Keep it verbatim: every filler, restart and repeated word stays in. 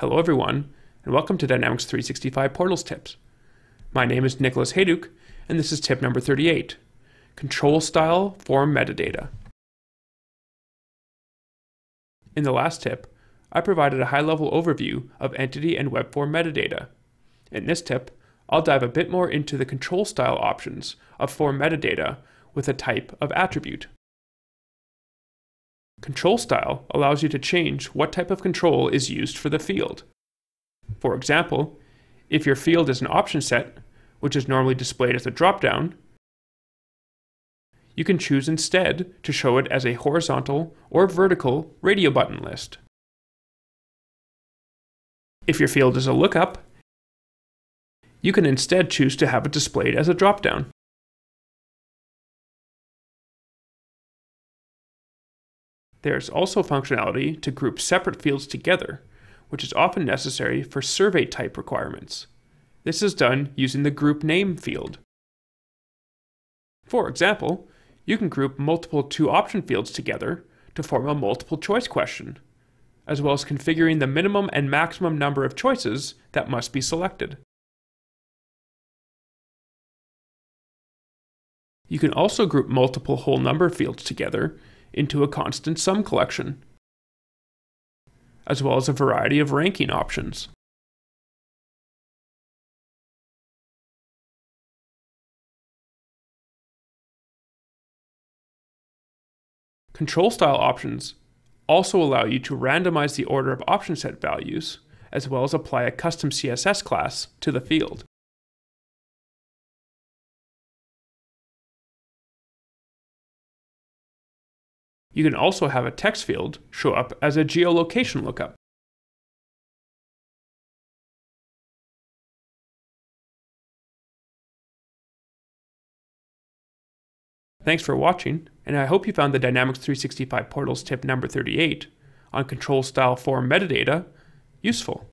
Hello everyone, and welcome to Dynamics three sixty-five Portals Tips. My name is Nicholas Heyduk, and this is tip number thirty-eight, Control Style Form Metadata. In the last tip, I provided a high-level overview of entity and web form metadata. In this tip, I'll dive a bit more into the control style options of form metadata with a type of attribute. Control style allows you to change what type of control is used for the field. For example, if your field is an option set, which is normally displayed as a dropdown, you can choose instead to show it as a horizontal or vertical radio button list. If your field is a lookup, you can instead choose to have it displayed as a dropdown. There is also functionality to group separate fields together, which is often necessary for survey type requirements. This is done using the group name field. For example, you can group multiple two-option fields together to form a multiple choice question, as well as configuring the minimum and maximum number of choices that must be selected. You can also group multiple whole number fields together into a constant sum collection, as well as a variety of ranking options. Control style options also allow you to randomize the order of option set values, as well as apply a custom C S S class to the field. You can also have a text field show up as a geolocation lookup. Thanks for watching, and I hope you found the Dynamics three sixty-five Portals tip number thirty-eight on control style form metadata useful.